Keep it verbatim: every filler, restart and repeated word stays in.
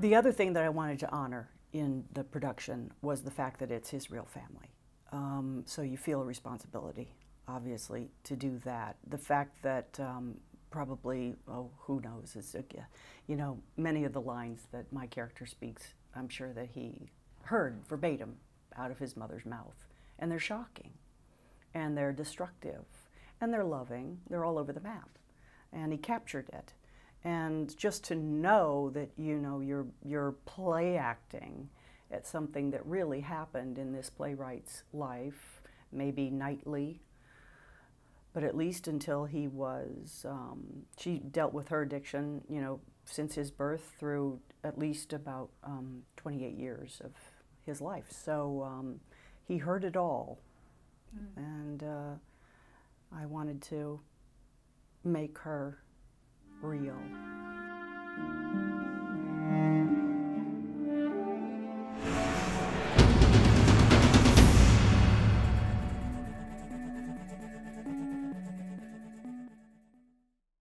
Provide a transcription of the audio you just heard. The other thing that I wanted to honor in the production was the fact that it's his real family. Um, so you feel a responsibility, obviously, to do that. The fact that um, probably, oh, who knows, is, you know, many of the lines that my character speaks, I'm sure that he heard verbatim out of his mother's mouth. And they're shocking, and they're destructive, and they're loving. They're all over the map, and he captured it. And just to know that, you know, you're, you're play acting at something that really happened in this playwright's life, maybe nightly, but at least until he was, um, she dealt with her addiction, you know, since his birth through at least about um, twenty-eight years of his life. So um, he heard it all, mm. and uh, I wanted to make her real.